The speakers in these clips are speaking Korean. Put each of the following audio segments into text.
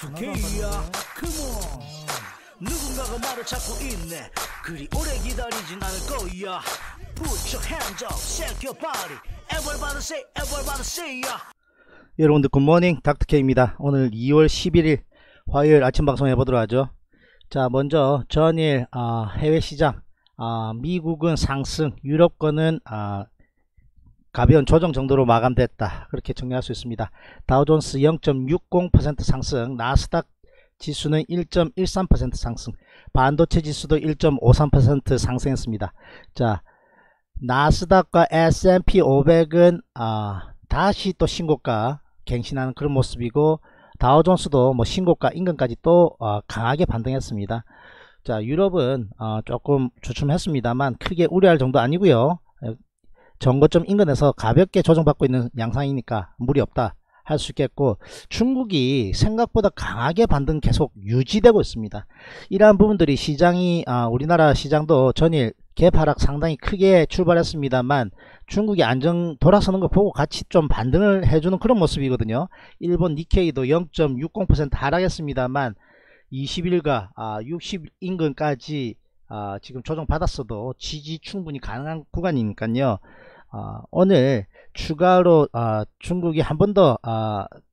닥터케이야 컴온. 누군가가 말을 찾고 있네. 그리 오래 기다리진 않을 거야. Put your hands up, shake your body. Everybody say, everybody say ya. 여러분들 굿모닝, 닥터케이입니다. 오늘 2월 11일 화요일 아침 방송 해보도록 하죠. 자, 먼저 전일 해외시장, 미국은 상승, 유럽권은 가벼운 조정 정도로 마감됐다. 그렇게 정리할 수 있습니다. 다우존스 0.60% 상승, 나스닥 지수는 1.13% 상승, 반도체 지수도 1.53% 상승했습니다. 자, 나스닥과 S&P 500은 다시 또 신고가 갱신하는 그런 모습이고, 다우존스도 뭐 신고가 인근까지 또 강하게 반등했습니다. 자, 유럽은 조금 주춤했습니다만 크게 우려할 정도 아니고요. 전고점 인근에서 가볍게 조정받고 있는 양상이니까 무리 없다 할 수 있겠고, 중국이 생각보다 강하게 반등 계속 유지되고 있습니다. 이러한 부분들이 시장이 우리나라 시장도 전일 갭 하락 상당히 크게 출발했습니다만 중국이 안정 돌아서는 거 보고 같이 좀 반등을 해주는 그런 모습이거든요. 일본 니케이도 0.60% 하락했습니다만 20일과 60 인근까지 지금 조정받았어도 지지 충분히 가능한 구간이니까요. 오늘 추가로 중국이 한 번 더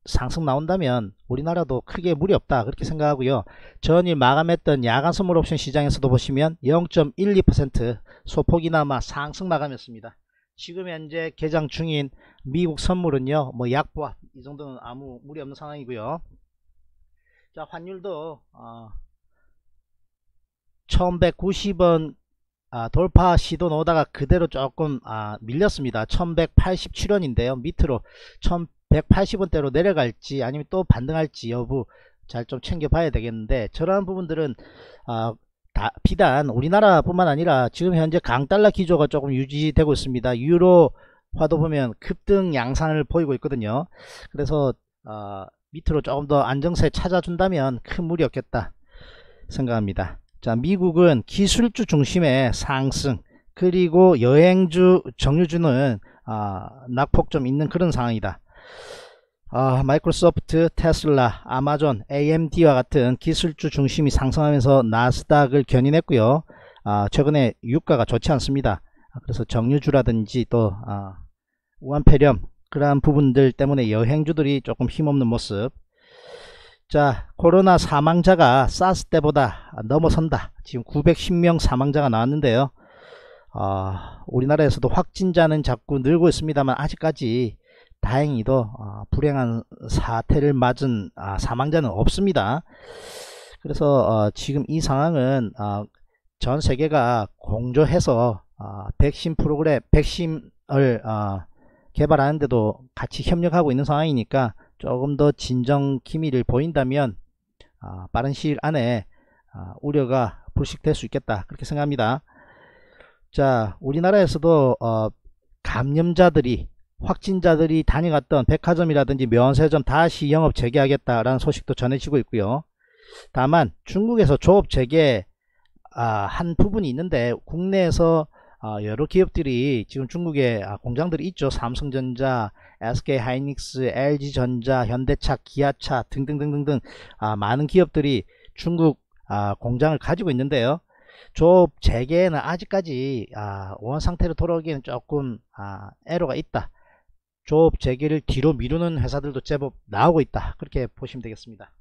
상승 나온다면 우리나라도 크게 무리 없다 그렇게 생각하고요. 전일 마감했던 야간 선물옵션 시장에서도 보시면 0.12% 소폭이나마 상승 마감했습니다. 지금 현재 개장 중인 미국 선물은요, 뭐 약보합 이 정도는 아무 무리 없는 상황이고요. 자, 환율도 1190원 돌파 시도 나오다가 그대로 조금 밀렸습니다. 1187원인데요 밑으로 1180원대로 내려갈지 아니면 또 반등할지 여부 잘 좀 챙겨봐야 되겠는데, 저러한 부분들은 비단 우리나라 뿐만 아니라 지금 현재 강달러 기조가 조금 유지되고 있습니다. 유로화도 보면 급등 양상을 보이고 있거든요. 그래서 밑으로 조금 더 안정세 찾아준다면 큰 무리 없겠다 생각합니다. 자, 미국은 기술주 중심의 상승, 그리고 여행주, 정유주는 낙폭 좀 있는 그런 상황이다. 마이크로소프트, 테슬라, 아마존, AMD와 같은 기술주 중심이 상승하면서 나스닥을 견인했고요. 최근에 유가가 좋지 않습니다. 그래서 정유주라든지 또 우한폐렴 그러한 부분들 때문에 여행주들이 조금 힘없는 모습. 자, 코로나 사망자가 사스 때보다 넘어선다. 지금 910명 사망자가 나왔는데요. 우리나라에서도 확진자는 자꾸 늘고 있습니다만 아직까지 다행히도 불행한 사태를 맞은 사망자는 없습니다. 그래서 지금 이 상황은 전 세계가 공조해서 백신 프로그램, 백신을 개발하는데도 같이 협력하고 있는 상황이니까 조금 더 진정 기미를 보인다면 빠른 시일 안에 우려가 불식될 수 있겠다 그렇게 생각합니다. 자, 우리나라에서도 감염자들이, 확진자들이 다녀갔던 백화점이라든지 면세점 다시 영업 재개하겠다라는 소식도 전해지고 있고요. 다만 중국에서 조업 재개 한 부분이 있는데, 국내에서 여러 기업들이 지금 중국에 공장들이 있죠. 삼성전자, SK하이닉스, LG전자, 현대차, 기아차 등등등등등 많은 기업들이 중국 공장을 가지고 있는데요. 조업 재개는 아직까지 원 상태로 돌아오기에는 조금 애로가 있다. 조업 재개를 뒤로 미루는 회사들도 제법 나오고 있다. 그렇게 보시면 되겠습니다.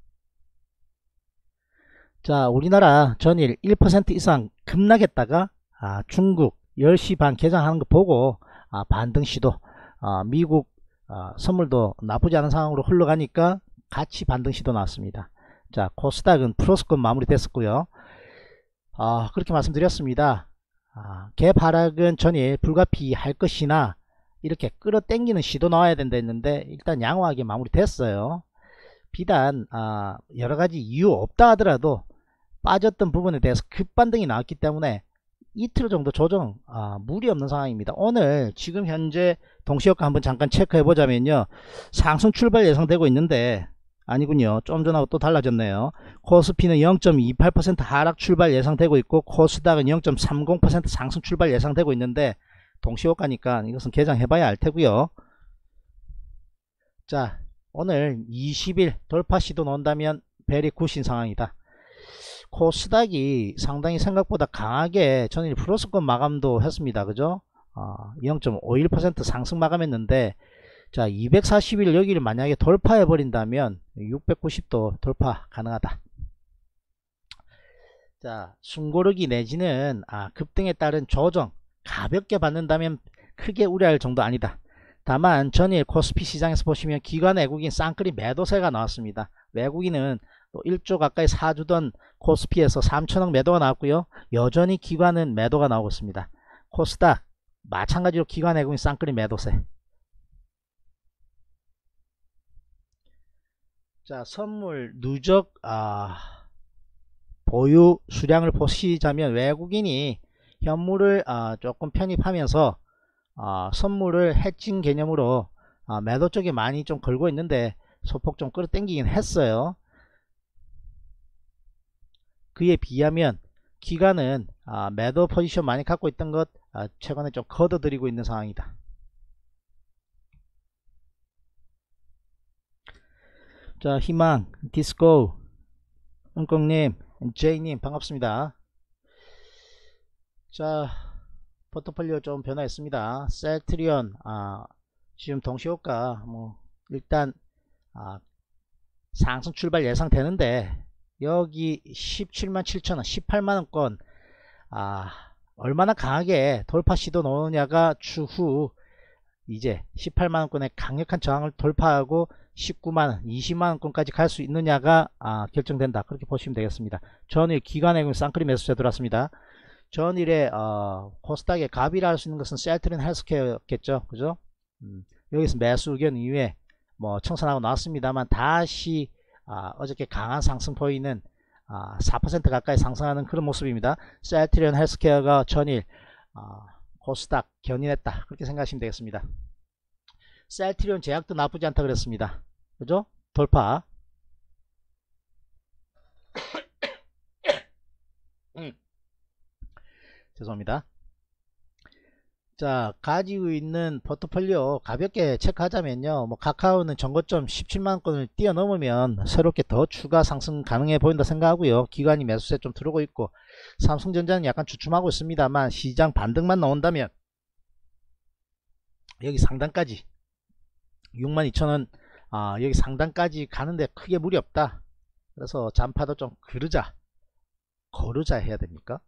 자, 우리나라 전일 1% 이상 급락했다가 중국 10시 반 개장하는 거 보고 반등 시도, 미국 선물도 나쁘지 않은 상황으로 흘러가니까 같이 반등 시도 나왔습니다. 자, 코스닥은 플러스권 마무리 됐었고요. 그렇게 말씀드렸습니다. 갭 하락은 전일 불가피할 것이나 이렇게 끌어당기는 시도 나와야 된다 했는데 일단 양호하게 마무리 됐어요. 비단 여러가지 이유 없다 하더라도 빠졌던 부분에 대해서 급반등이 나왔기 때문에 이틀 정도 조정 무리 없는 상황입니다. 오늘 지금 현재 동시효과 한번 잠깐 체크해 보자면요, 상승 출발 예상되고 있는데 아니군요, 좀 전하고 또 달라졌네요. 코스피는 0.28% 하락 출발 예상되고 있고, 코스닥은 0.30% 상승 출발 예상되고 있는데 동시효과니까 이것은 개장해 봐야 알 테고요. 자, 오늘 20일 돌파 시도 나온다면 베리 굿인 상황이다. 코스닥이 상당히 생각보다 강하게 전일 플러스권 마감도 했습니다. 그죠? 0.51% 상승 마감했는데, 자, 241 여기를 만약에 돌파해 버린다면 690도 돌파 가능하다. 자, 숨고르기 내지는 급등에 따른 조정 가볍게 받는다면 크게 우려할 정도 아니다. 다만 전일 코스피 시장에서 보시면 기관 외국인 쌍끌이 매도세가 나왔습니다. 외국인은 또 1조 가까이 사주던 코스피에서 3천억 매도가 나왔고요. 여전히 기관은 매도가 나오고 있습니다. 코스닥 마찬가지로 기관 외국인 쌍끌이 매도세. 자, 선물 누적 보유 수량을 보시자면 외국인이 현물을 조금 편입하면서 선물을 해칭 개념으로 매도 쪽에 많이 좀 걸고 있는데 소폭 좀 끌어당기긴 했어요. 그에 비하면 기관은 매도 포지션 많이 갖고 있던 것 최근에 좀 걷어들이고 있는 상황이다. 자, 희망, 디스코, 은꽁님, 제이님 반갑습니다. 자, 포트폴리오 좀 변화했습니다. 셀트리온 지금 동시효과 일단 상승 출발 예상되는데 여기 17만 7천원, 18만원권 얼마나 강하게 돌파 시도 넣느냐가 추후 이제 18만원권의 강력한 저항을 돌파하고 19만원, 20만원권까지 갈 수 있느냐가 결정된다. 그렇게 보시면 되겠습니다. 전일 기관의 쌍끌이 매수세 들어왔습니다. 전일에 코스닥의 갑이라 할 수 있는 것은 셀트리온 헬스케어겠죠. 그죠? 여기서 매수 의견 이외에 뭐 청산하고 나왔습니다만 다시 어저께 강한 상승 보이는 4% 가까이 상승하는 그런 모습입니다. 셀트리온 헬스케어가 전일 코스닥 견인했다. 그렇게 생각하시면 되겠습니다. 셀트리온 제약도 나쁘지 않다 그랬습니다. 그죠? 돌파. 죄송합니다. 자, 가지고 있는 포트폴리오 가볍게 체크하자면요, 뭐 카카오는 전고점 17만원권을 뛰어넘으면 새롭게 더 추가 상승 가능해 보인다 생각하고요. 기관이 매수세 좀 들어오고 있고 삼성전자는 약간 주춤하고 있습니다만 시장 반등만 나온다면 여기 상단까지 62,000원 여기 상단까지 가는데 크게 무리 없다. 그래서 잔파도 좀 거르자 해야 됩니까?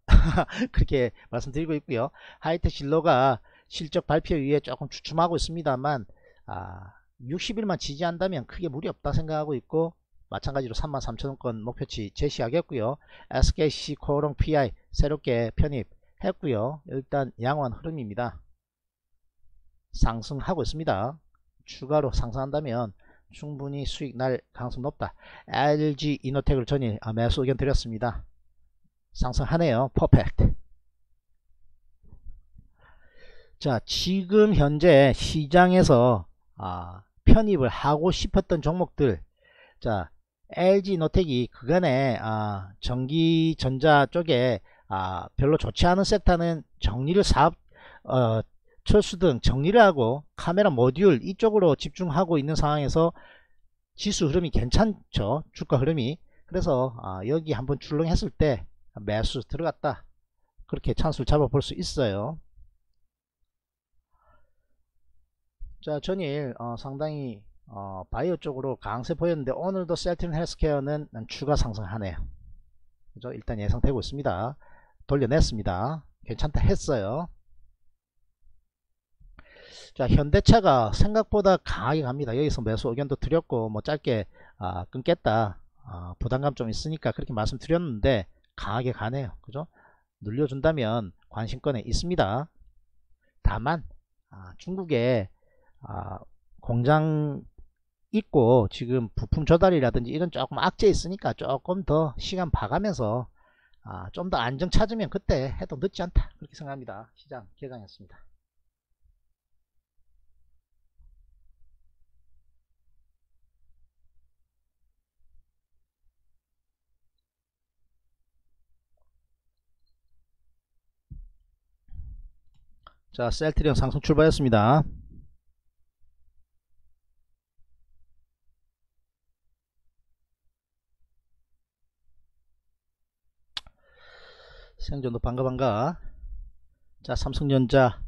그렇게 말씀드리고 있고요. 하이트진로가 실적 발표 이후에 조금 주춤하고 있습니다만 60일만 지지한다면 크게 무리 없다 생각하고 있고 마찬가지로 33,000원권 목표치 제시하겠고요. SKC코롱PI 새롭게 편입했고요. 일단 양호한 흐름입니다. 상승하고 있습니다. 추가로 상승한다면 충분히 수익 날 가능성 높다. LG이노텍을 전일 매수 의견 드렸습니다. 상승하네요. 퍼펙트. 자, 지금 현재 시장에서 편입을 하고 싶었던 종목들, 자, LG이노텍이 그간에 전기전자 쪽에 별로 좋지 않은 섹터는 정리를 철수 등 정리를 하고 카메라 모듈 이쪽으로 집중하고 있는 상황에서 지수 흐름이 괜찮죠. 주가 흐름이. 그래서 여기 한번 출렁했을 때 매수 들어갔다. 그렇게 찬스를 잡아볼 수 있어요. 자, 전일 상당히 바이오 쪽으로 강세 보였는데 오늘도 셀트리온 헬스케어는 추가 상승하네요. 그죠? 일단 예상되고 있습니다. 돌려냈습니다. 괜찮다 했어요. 자, 현대차가 생각보다 강하게 갑니다. 여기서 매수 의견도 드렸고 뭐 짧게 끊겠다, 부담감 좀 있으니까 그렇게 말씀드렸는데 강하게 가네요. 그죠? 눌려준다면 관심권에 있습니다. 다만 중국에 공장 있고 지금 부품 조달이라든지 이런 조금 악재 있으니까 조금 더 시간 봐가면서 좀 더 안정 찾으면 그때 해도 늦지 않다. 그렇게 생각합니다. 시장 개강했습니다. 자, 셀트리온 상승 출발했습니다. 생존도 반가반가. 자, 삼성전자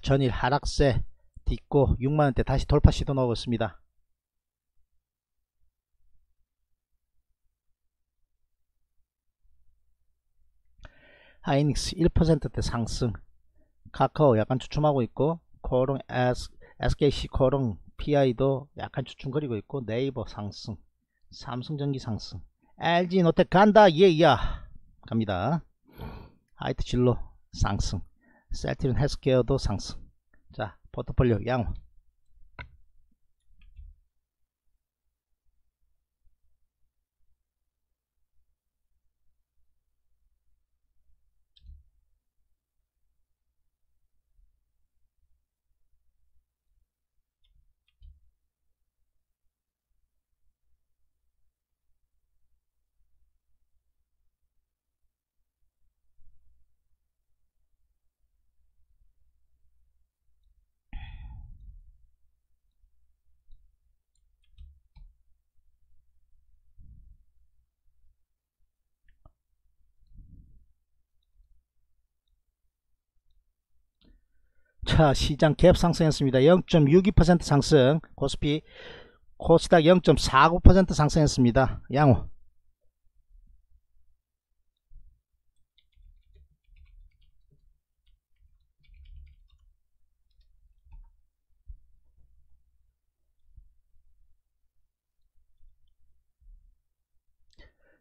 전일 하락세 딛고 6만원대 다시 돌파 시도 나오고 있습니다. 하이닉스 1%대 상승, 카카오 약간 주춤하고 있고, SKC코롱PI도 약간 주춤거리고 있고, 네이버 상승, 삼성전기 상승, LG이노텍 간다 예야 갑니다. 하이트진로 상승, 셀트리온 헬스케어도 상승. 자, 포트폴리오 양호. 자, 시장 갭 상승했습니다. 0.62% 상승, 코스피 코스닥 0.49% 상승했습니다. 양호.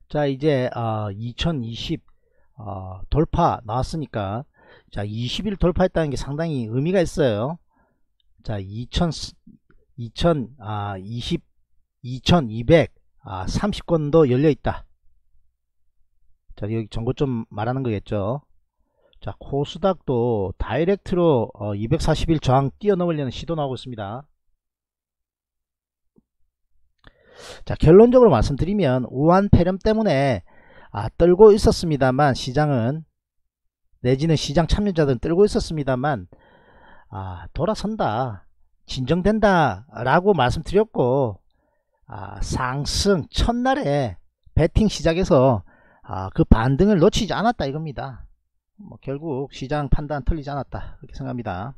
자, 이제 2020 돌파 나왔으니까, 자, 20일 돌파했다는 게 상당히 의미가 있어요. 자, 2230건도 열려있다. 자, 여기 전고점 말하는 거겠죠. 자, 코스닥도 다이렉트로 240일 저항 뛰어넘으려는 시도 나오고 있습니다. 자, 결론적으로 말씀드리면 우한폐렴 때문에 떨고 있었습니다만, 시장은 내지는 시장 참여자들은 떨고 있었습니다만, 돌아선다, 진정된다 라고 말씀드렸고, 상승 첫날에 베팅 시작해서 그 반등을 놓치지 않았다 이겁니다. 뭐 결국 시장 판단 틀리지 않았다 그렇게 생각합니다.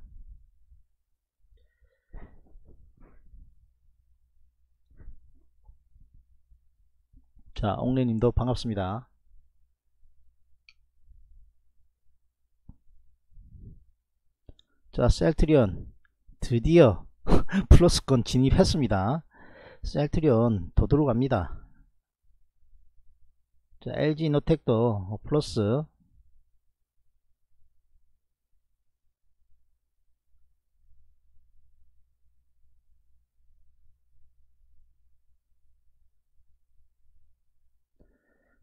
자, 옥래님도 반갑습니다. 자, 셀트리온 드디어 플러스권 진입했습니다. 셀트리온 도드로 갑니다. 자, LG이노텍도 플러스.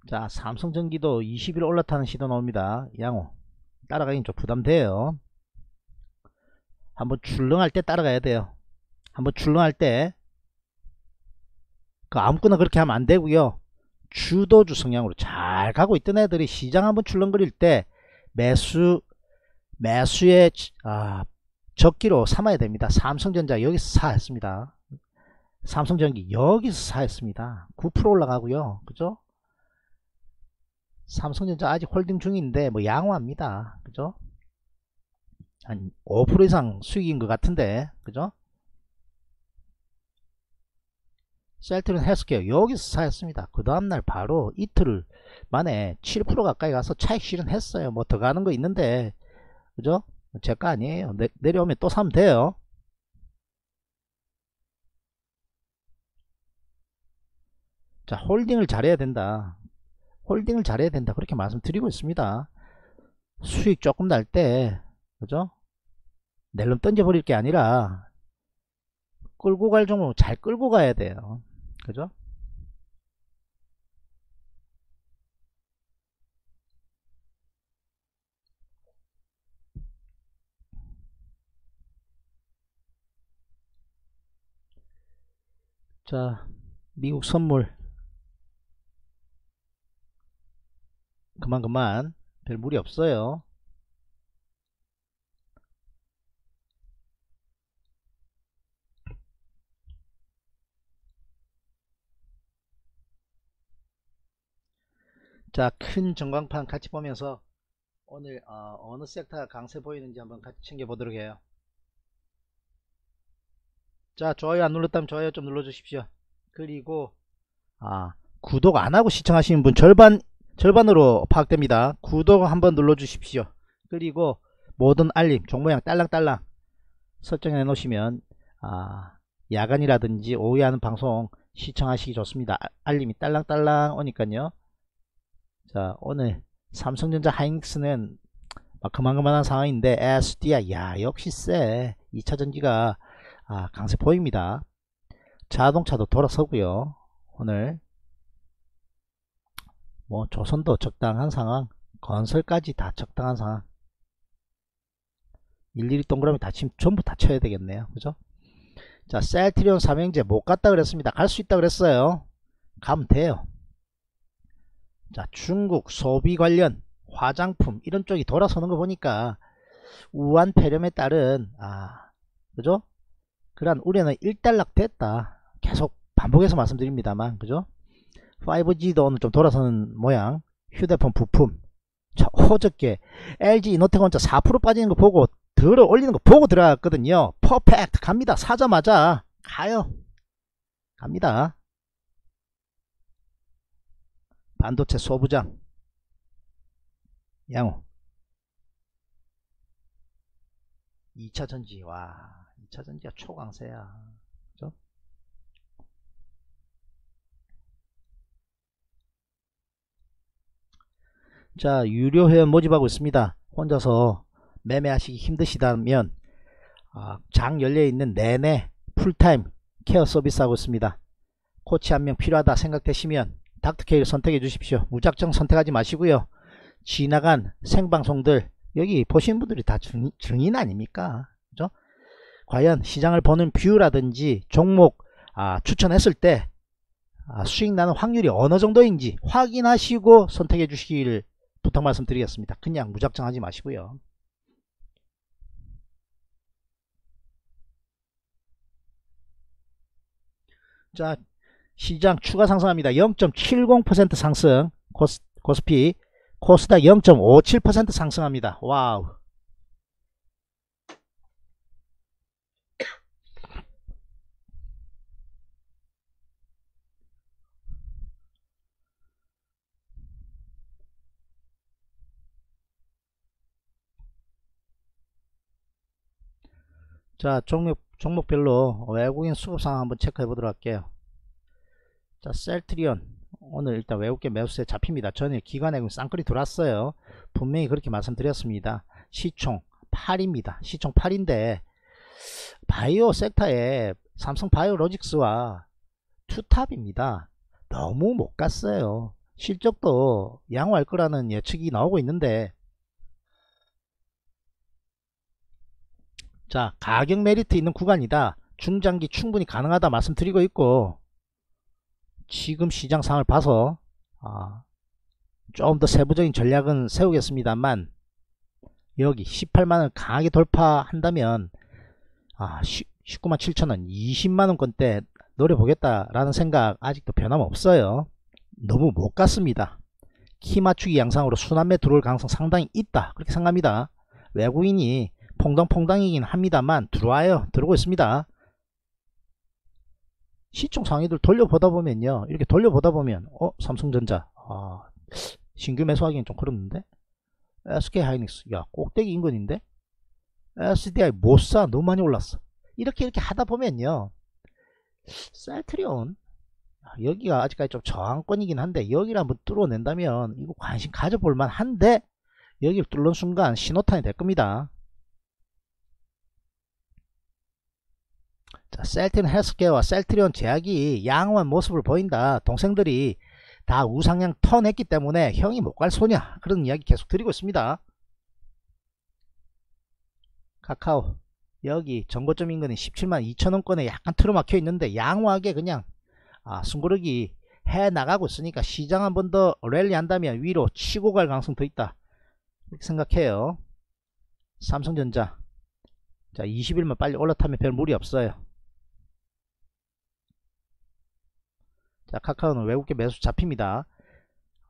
자, 삼성전기도 20일 올라타는 시도 나옵니다. 양호. 따라가긴 좀 부담돼요. 한번 출렁할 때 따라가야 돼요. 한번 출렁할 때 그 아무거나 그렇게 하면 안 되고요. 주도주 성향으로 잘 가고 있던 애들이 시장 한번 출렁거릴 때 매수의 적기로 삼아야 됩니다. 삼성전자 여기서 사했습니다. 삼성전기 여기서 사했습니다. 9% 올라가고요. 그죠? 삼성전자 아직 홀딩 중인데 뭐 양호합니다. 그죠? 한 5% 이상 수익인 것 같은데, 그죠? 셀트리온 헬스케어 여기서 사였습니다. 그 다음날 바로 이틀 만에 7% 가까이 가서 차익 실현했어요. 뭐 더 가는 거 있는데, 그죠? 제 거 아니에요. 내려오면 또 사면 돼요. 자, 홀딩을 잘해야 된다. 홀딩을 잘해야 된다. 그렇게 말씀드리고 있습니다. 수익 조금 날 때, 그죠? 낼름 던져버릴 게 아니라 끌고 갈 종목 잘 끌고 가야 돼요. 그죠? 자, 미국 선물 그만 별 무리 없어요. 자, 큰 전광판 같이 보면서 오늘 어느 섹터가 강세 보이는지 한번 같이 챙겨보도록 해요. 자, 좋아요 안 눌렀다면 좋아요 좀 눌러주십시오. 그리고 구독 안하고 시청하시는 분 절반으로 파악됩니다. 구독 한번 눌러주십시오. 그리고 모든 알림, 종모양 딸랑딸랑 설정해 놓으시면 야간이라든지 오후에 하는 방송 시청하시기 좋습니다. 알림이 딸랑딸랑 오니까요. 자, 오늘 삼성전자 하이닉스는 그만그만한 상황인데 SDI, 야 역시 세. 2차전지가 강세 보입니다. 자동차도 돌아서고요. 오늘 뭐 조선도 적당한 상황, 건설까지 다 적당한 상황. 일일이 동그라미 다치면 전부 다 쳐야 되겠네요. 그죠? 자, 셀트리온 삼형제 못 갔다 그랬습니다. 갈 수 있다 그랬어요. 가면 돼요. 자, 중국 소비 관련 화장품 이런 쪽이 돌아서는 거 보니까 우한폐렴에 따른 그죠? 그러한 우려는 일단락 됐다. 계속 반복해서 말씀드립니다만, 그죠? 5G도 오늘 좀 돌아서는 모양. 휴대폰 부품. 저 어저께 LG이노텍 혼자 4% 빠지는 거 보고 들어 올리는 거 보고 들어갔거든요. 퍼펙트 갑니다. 사자마자 가요. 갑니다. 반도체 소부장 양호. 2차전지, 와 2차전지가 초강세야. 그죠? 자, 유료 회원 모집하고 있습니다. 혼자서 매매하시기 힘드시다면 장 열려있는 내내 풀타임 케어 서비스 하고 있습니다. 코치 한 명 필요하다 생각되시면 닥터케이를 선택해 주십시오. 무작정 선택하지 마시고요. 지나간 생방송들 여기 보시는 분들이 다 증인 아닙니까? 그죠? 과연 시장을 보는 뷰라든지 종목 추천했을 때 수익 나는 확률이 어느 정도인지 확인하시고 선택해 주시길 부탁 말씀드리겠습니다. 그냥 무작정 하지 마시고요. 자, 시장 추가 상승합니다. 0.70% 상승. 코스피 코스닥 0.57% 상승합니다. 와우. 자, 종목별로 외국인 수급 상황 한번 체크해 보도록 할게요. 자, 셀트리온 오늘 일단 외국계 매수세 잡힙니다. 전일 기관에 쌍끌이 들어왔어요. 분명히 그렇게 말씀드렸습니다. 시총 8입니다. 시총 8인데 바이오 섹터에 삼성 바이오로직스와 투탑입니다. 너무 못 갔어요. 실적도 양호할 거라는 예측이 나오고 있는데, 자, 가격 메리트 있는 구간이다. 중장기 충분히 가능하다 말씀드리고 있고, 지금 시장 상황을 봐서 조금 더 세부적인 전략은 세우겠습니다만, 여기 18만원 강하게 돌파한다면 19만 7천원 20만원권대 노려보겠다라는 생각 아직도 변함없어요. 너무 못갔습니다. 키 맞추기 양상으로 순환매 들어올 가능성 상당히 있다, 그렇게 생각합니다. 외국인이 퐁당퐁당이긴 합니다만 들어와요. 들어오고 있습니다. 시총 상위들 돌려보다 보면요, 이렇게 돌려보다 보면 삼성전자 신규 매수하기엔 좀 그렇는데, SK하이닉스 야 꼭대기 인근인데, SDI 못사 너무 많이 올랐어. 이렇게 하다 보면요, 셀트리온 여기가 아직까지 좀 저항권이긴 한데 여기를 한번 뚫어낸다면 이거 관심 가져볼 만한데, 여기를 뚫는 순간 신호탄이 될 겁니다. 자, 셀트리온 헬스케어와 셀트리온 제약이 양호한 모습을 보인다. 동생들이 다 우상향 턴했기 때문에 형이 못 갈 소냐, 그런 이야기 계속 드리고 있습니다. 카카오 여기 정고점 인근이 17만 2천원권에 약간 틀어막혀 있는데 양호하게 그냥 숨고르기 해나가고 있으니까 시장 한 번 더 랠리한다면 위로 치고 갈 가능성 더 있다, 그렇게 생각해요. 삼성전자 자 20일만 빨리 올라타면 별 무리 없어요. 자, 카카오는 외국계 매수 잡힙니다.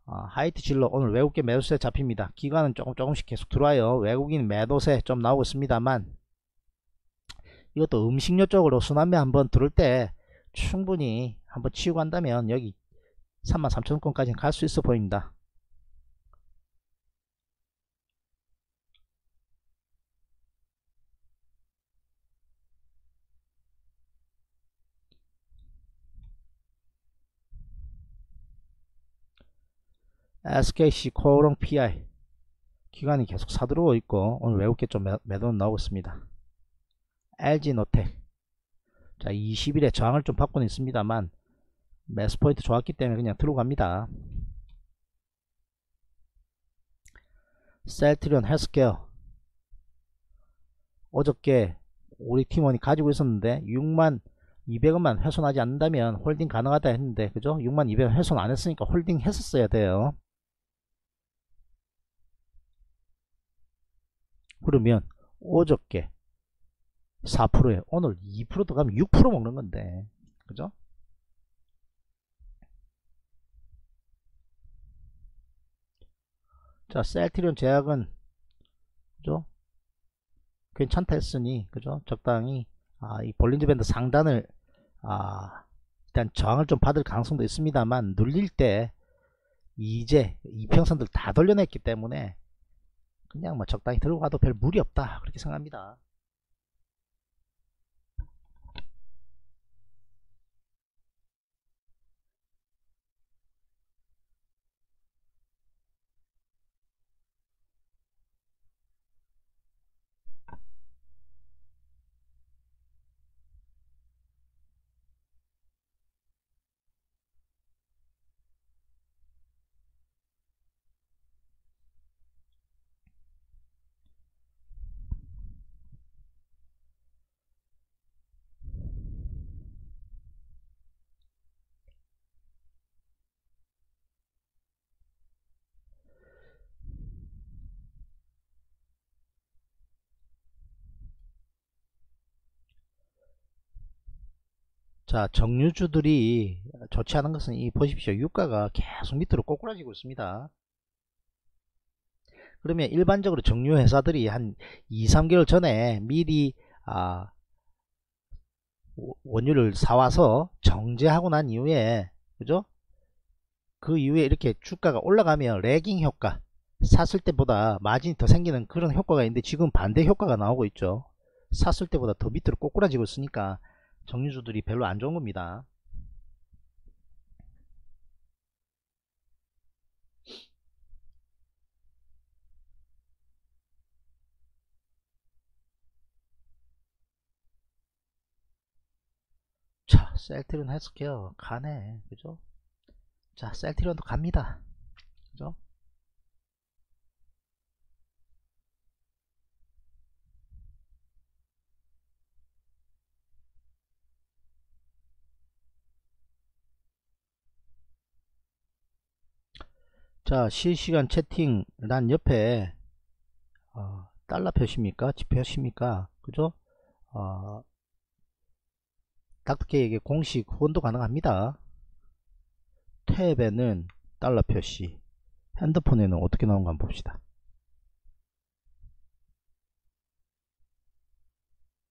하이트진로 오늘 외국계 매도세 잡힙니다. 기관은 조금씩 계속 들어와요. 외국인 매도세 좀 나오고 있습니다만 이것도 음식료 쪽으로 순환매 한번 들을 때 충분히 한번 치우고 한다면 여기 33,000원까지는 갈 수 있어 보입니다. SKC코롱PI 기관이 계속 사들어오고 있고 오늘 외국계 좀 매도는 나오고 있습니다. LG이노텍 자 20일에 저항을 좀 받고는 있습니다만 매스포인트 좋았기 때문에 그냥 들어갑니다. 셀트리온 헬스케어 어저께 우리 팀원이 가지고 있었는데 62,000원만 훼손하지 않는다면 홀딩 가능하다 했는데 그죠? 62,000원 훼손 안 했으니까 홀딩 했었어야 돼요. 그러면 어저께 4%에 오늘 2% 더 가면 6% 먹는 건데 그죠? 자 셀트리온 제약은 그죠? 괜찮다 했으니 그죠? 적당히 이 볼린저 밴드 상단을 일단 저항을 좀 받을 가능성도 있습니다만 눌릴 때 이제 이평선들 다 돌려냈기 때문에 그냥 뭐 적당히 들어가도 별 무리 없다 그렇게 생각합니다. 자 정유주들이 좋지 않은 것은 이 보십시오. 유가가 계속 밑으로 꼬꾸라지고 있습니다. 그러면 일반적으로 정유회사들이 한 2-3개월 전에 미리 원유를 사와서 정제하고 난 이후에 그죠? 그 이후에 이렇게 주가가 올라가면 레깅 효과 샀을 때보다 마진이 더 생기는 그런 효과가 있는데 지금 반대 효과가 나오고 있죠. 샀을 때보다 더 밑으로 꼬꾸라지고 있으니까 정유주들이 별로 안 좋은 겁니다. 자, 셀트리온 헬스케어 가네. 그죠? 자, 셀트리온도 갑니다. 그죠? 자 실시간 채팅란 옆에 달러 표시입니까? 지표십니까? 그죠? 닥터케이에게 공식 후원도 가능합니다. 탭에는 달러 표시, 핸드폰에는 어떻게 나온가 한번 봅시다.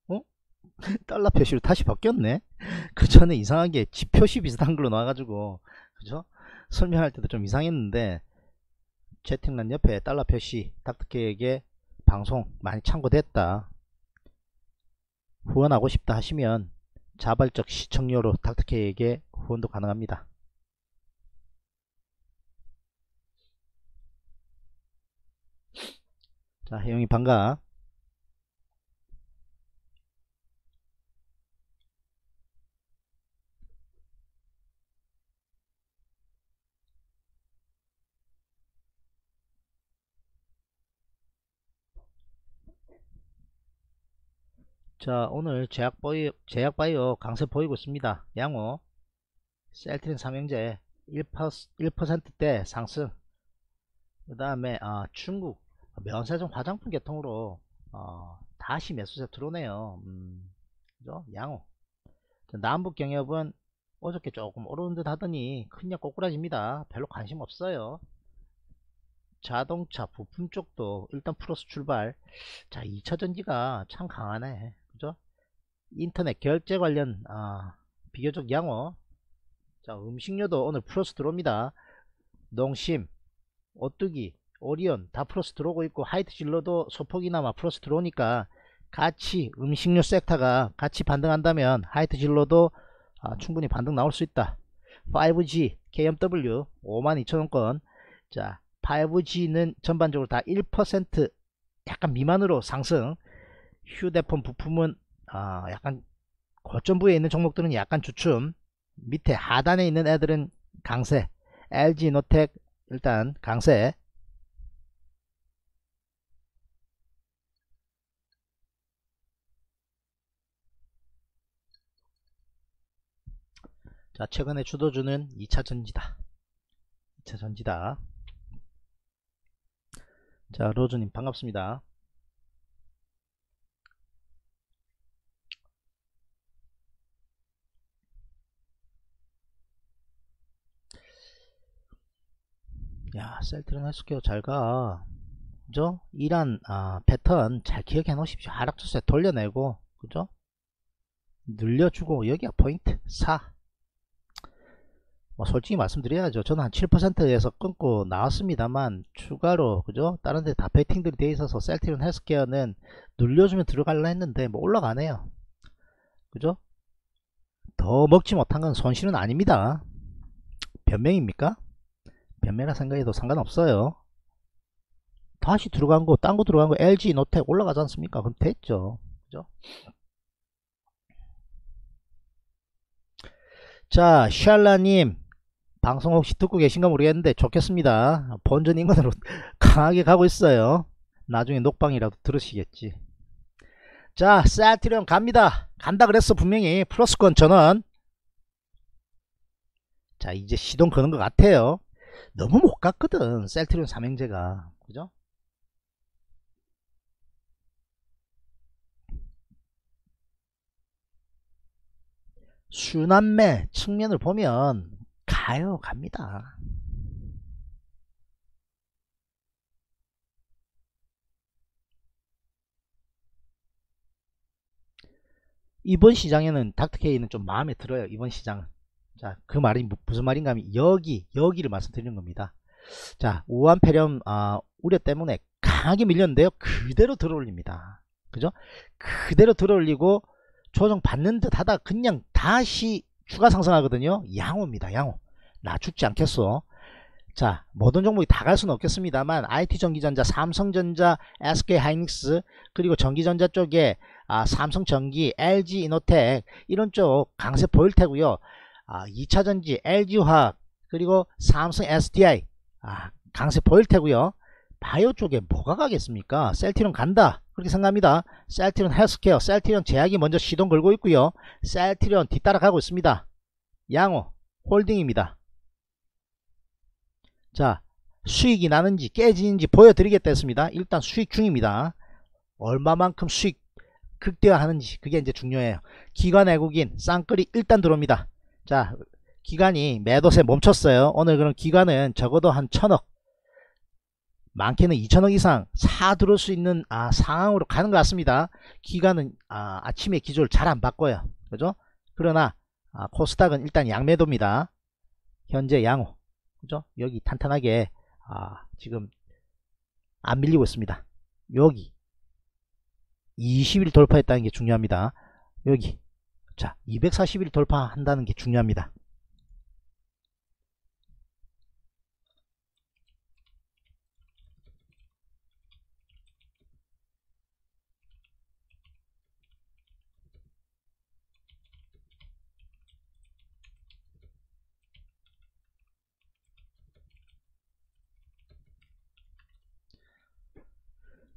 어? 달러 표시로 다시 바뀌었네? 그 전에 이상하게 지표시 비슷한 걸로 나와가지고 그죠? 설명할 때도 좀 이상했는데 채팅란 옆에 달러 표시 닥터케이에게 방송 많이 참고됐다 후원하고 싶다 하시면 자발적 시청료로 닥터케이에게 후원도 가능합니다. 자 혜영이 반가. 자 오늘 제약바이오 강세 보이고 있습니다. 양호 셀트린 삼형제 1%대 상승 그 다음에 중국 면세점 화장품 개통으로 다시 매수세 들어오네요. 그죠? 양호 남북경협은 어저께 조금 오르는 듯 하더니 그냥 꼬꾸라집니다. 별로 관심 없어요. 자동차 부품 쪽도 일단 플러스 출발. 자, 2차전지가 참 강하네, 그죠? 인터넷 결제 관련 비교적 양호. 자, 음식료도 오늘 플러스 들어옵니다. 농심, 오뚜기, 오리온 다 플러스 들어오고 있고, 하이트진로도 소폭이나마 플러스 들어오니까 같이 음식료 섹터가 같이 반등한다면 하이트진로도 충분히 반등 나올 수 있다. 5G, KMW 52,000원권. 자, 5G는 전반적으로 다 1% 약간 미만으로 상승. 휴대폰 부품은 약간 고점부에 있는 종목들은 약간 주춤, 밑에 하단에 있는 애들은 강세. LG이노텍 일단 강세. 자, 최근에 주도주는 2차전지다. 2차전지다. 자, 로즈님 반갑습니다. 야, 셀트리온 헬스케어 잘가, 그죠? 이란 패턴 잘 기억해 놓으십시오. 하락 추세 돌려내고, 그죠? 늘려주고, 여기가 포인트 4. 뭐 솔직히 말씀드려야죠. 저는 한 7%에서 끊고 나왔습니다만, 추가로, 그죠? 다른 데 다 베팅들이 돼 있어서 셀트리온 헬스케어는 눌려주면 들어가려 했는데 뭐 올라가네요. 그죠? 더 먹지 못한 건 손실은 아닙니다. 변명입니까? 변명이라 생각해도 상관없어요. 다시 들어간 거, 딴 거 들어간 거, LG이노텍 올라가지 않습니까? 그럼 됐죠. 그죠? 자, 샬라님 방송 혹시 듣고 계신가 모르겠는데 좋겠습니다. 본전 인근으로 강하게 가고 있어요. 나중에 녹방이라도 들으시겠지. 자, 셀트리온 갑니다. 간다 그랬어, 분명히. 플러스권 전원. 자, 이제 시동 거는 것 같아요. 너무 못 갔거든, 셀트리온 삼행제가. 그죠? 순환매 측면을 보면 가요, 갑니다. 이번 시장에는 닥터케이는 좀 마음에 들어요, 이번 시장은. 자, 그 말이 무슨 말인가 하면 여기를 말씀드리는 겁니다. 자, 우한폐렴 우려 때문에 강하게 밀렸는데요, 그대로 들어올립니다. 그죠? 그대로 들어올리고 조정 받는 듯 하다 그냥 다시 추가 상승하거든요. 양호입니다, 양호. 나 죽지 않겠어. 자, 모든 종목이 다 갈 수는 없겠습니다만, IT전기전자, 삼성전자, SK하이닉스, 그리고 전기전자 쪽에 삼성전기, LG이노텍 이런 쪽 강세 보일 테고요. 2차전지, LG화학, 그리고 삼성SDI 강세 보일 테고요. 바이오 쪽에 뭐가 가겠습니까? 셀트리온 간다, 그렇게 생각합니다. 셀트리온 헬스케어, 셀트리온 제약이 먼저 시동 걸고 있고요. 셀트리온 뒤따라 가고 있습니다. 양호, 홀딩입니다. 자, 수익이 나는지 깨지는지 보여드리겠다 했습니다. 일단 수익 중입니다. 얼마만큼 수익 극대화하는지 그게 이제 중요해요. 기관 외국인 쌍끌이 일단 들어옵니다. 자, 기관이 매도세 멈췄어요. 오늘 그럼 기관은 적어도 한 1,000억, 많게는 2,000억 이상 사 들어올 수 있는 상황으로 가는 것 같습니다. 기관은 아침에 기조를 잘 안 바꿔요. 그죠? 그러나 코스닥은 일단 양매도입니다. 현재 양호. 그죠? 여기 탄탄하게 지금 안 밀리고 있습니다. 여기 20일 돌파했다는 게 중요합니다. 여기, 자, 240일 돌파한다는 게 중요합니다.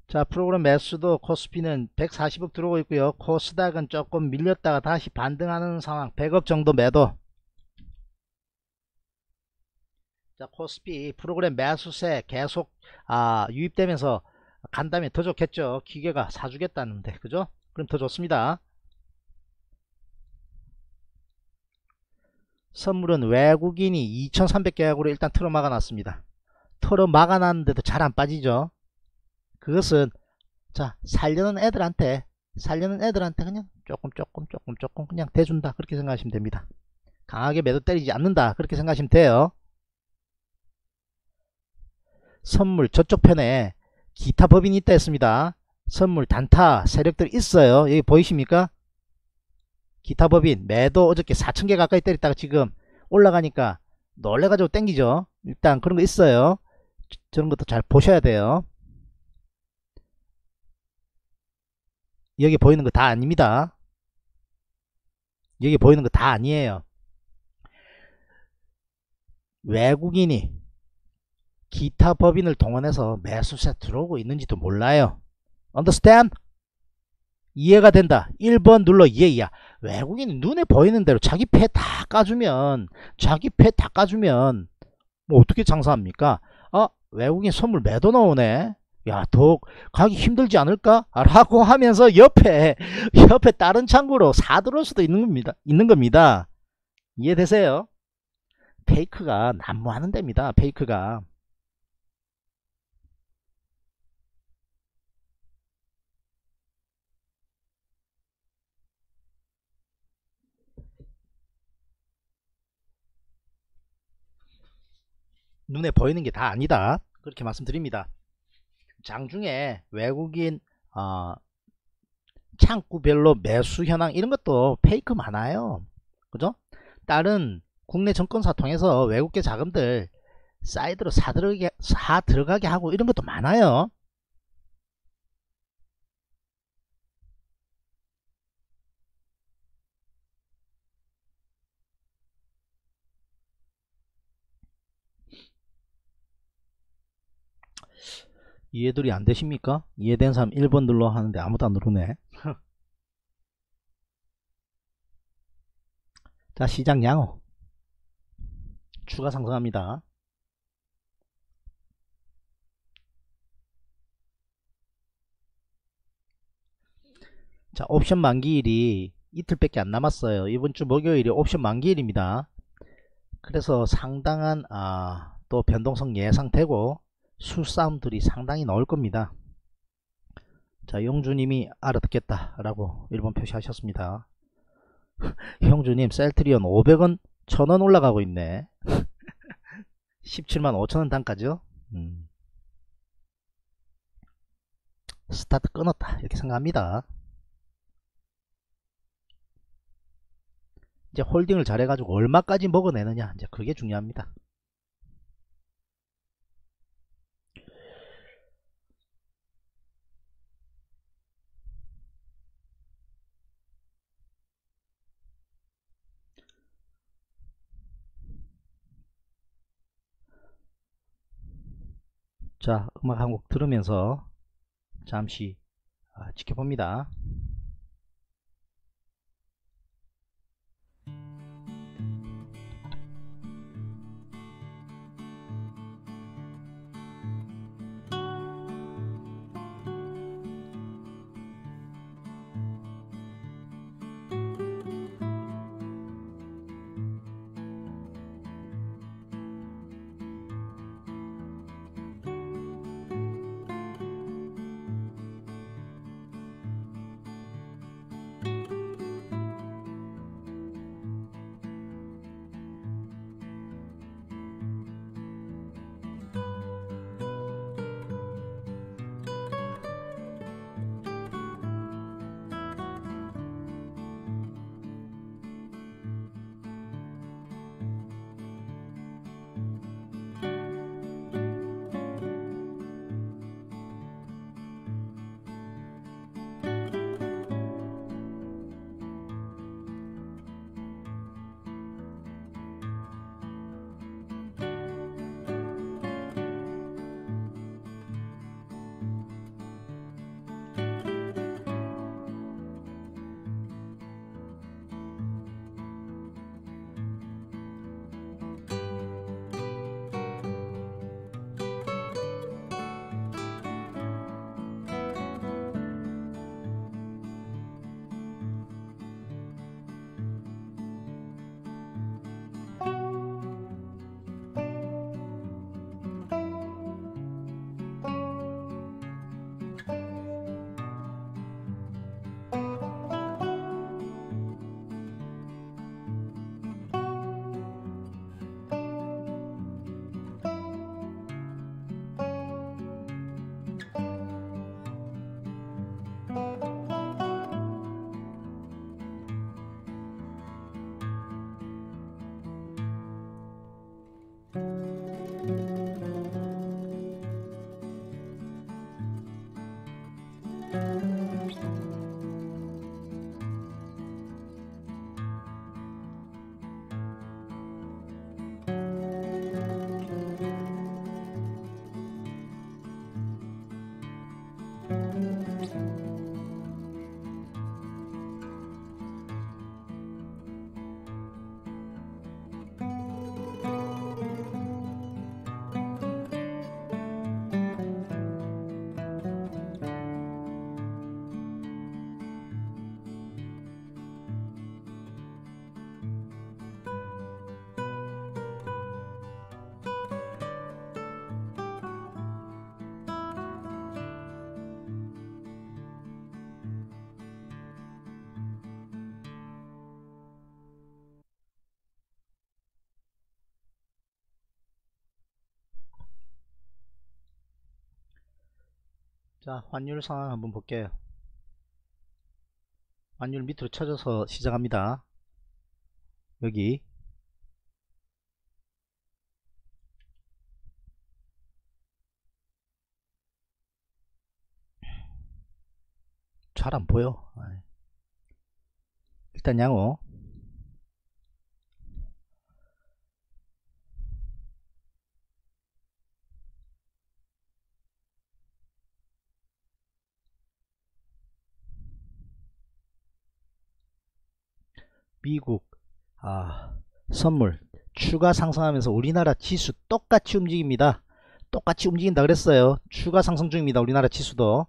자, 프로그램 매수도 코스피는 140억 들어오고 있고요. 코스닥은 조금 밀렸다가 다시 반등하는 상황. 100억 정도 매도. 자, 코스피 프로그램 매수세 계속 유입되면서 간다면 더 좋겠죠. 기계가 사주겠다는데, 그죠? 그럼 더 좋습니다. 선물은 외국인이 2300계약으로 일단 틀어막아놨습니다. 틀어막아놨는데도 잘 안빠지죠. 그것은 자 살려는 애들한테 그냥 조금 그냥 대준다, 그렇게 생각하시면 됩니다. 강하게 매도 때리지 않는다, 그렇게 생각하시면 돼요. 선물 저쪽 편에 기타 법인이 있다 했습니다. 선물 단타 세력들 있어요. 여기 보이십니까? 기타 법인 매도 어저께 4000개 가까이 때렸다가 지금 올라가니까 놀래가지고 땡기죠. 일단 그런 거 있어요. 저런 것도 잘 보셔야 돼요. 여기 보이는 거 다 아닙니다. 여기 보이는 거 다 아니에요. 외국인이 기타 법인을 동원해서 매수세 들어오고 있는지도 몰라요. Understand? 이해가 된다. 1번 눌러 이해야. 외국인은 눈에 보이는 대로 자기 패 다 까주면, 뭐 어떻게 장사합니까? 아, 외국인 선물 매도 나오네. 야, 더 가기 힘들지 않을까? 라고 하면서 옆에 다른 창구로 사들어올 수도 있는 겁니다. 이해되세요? 페이크가 난무하는 데입니다. 페이크가. 눈에 보이는 게 다 아니다, 그렇게 말씀드립니다. 장중에 외국인 창구별로 매수 현황 이런 것도 페이크 많아요. 그죠? 다른 국내 증권사 통해서 외국계 자금들 사이드로 사들어가게 하고 이런 것도 많아요. 이해들이 안 되십니까? 이해된 사람 1번 눌러 하는데 아무도 안 누르네. 자, 시장 양호. 추가 상승합니다. 자, 옵션 만기일이 이틀밖에 안 남았어요. 이번 주 목요일이 옵션 만기일입니다. 그래서 상당한 또 변동성 예상되고 수싸움들이 상당히 나올 겁니다. 자, 영주님이 알아듣겠다 라고 1번 표시하셨습니다. 영주님 셀트리온 500원 1000원 올라가고 있네. 175,000원 단가죠. 스타트 끊었다, 이렇게 생각합니다. 이제 홀딩을 잘해가지고 얼마까지 먹어내느냐, 이제 그게 중요합니다. 자, 음악 한 곡 들으면서 잠시 지켜봅니다. 자, 환율 상황 한번 볼게요. 환율 밑으로 쳐져서 시작합니다. 여기 잘 안보여. 일단 양호. 미국 선물 추가 상승하면서 우리나라 지수 똑같이 움직입니다. 똑같이 움직인다 그랬어요. 추가 상승 중입니다. 우리나라 지수도